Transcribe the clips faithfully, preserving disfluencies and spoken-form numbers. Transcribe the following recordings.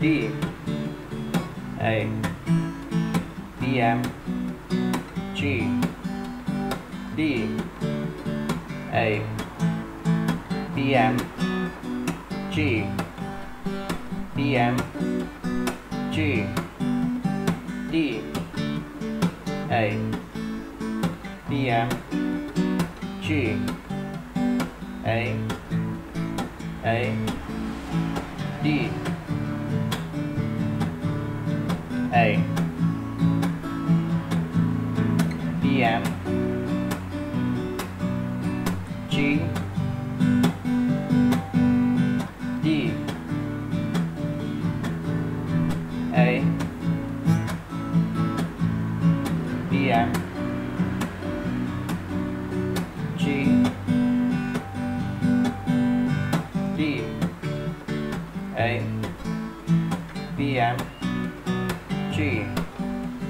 D A D M G D A D M G D M G D A D M G A A D A D M G D A D M G D A D M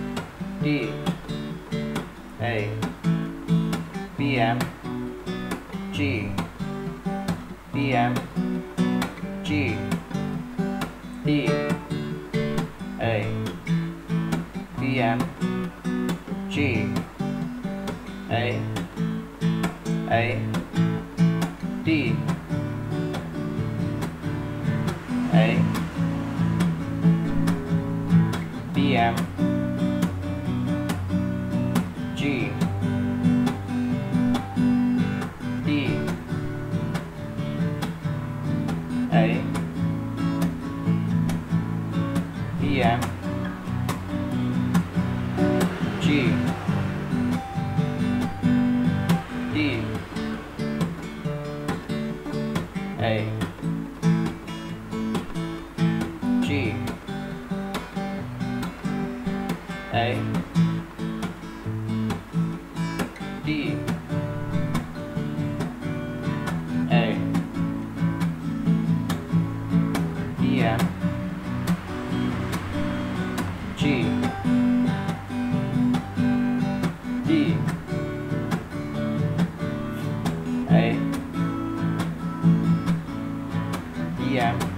G D A B M G B M G D A B M G A A D A D M G D A D M G D A G A D A D M G D A D M